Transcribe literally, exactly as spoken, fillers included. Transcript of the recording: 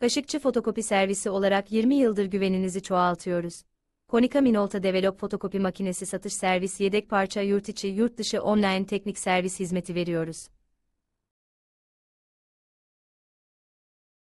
Kaşıkçı fotokopi servisi olarak yirmi yıldır güveninizi çoğaltıyoruz. Konica Minolta Develop fotokopi makinesi satış servis yedek parça yurt içi yurt dışı online teknik servis hizmeti veriyoruz.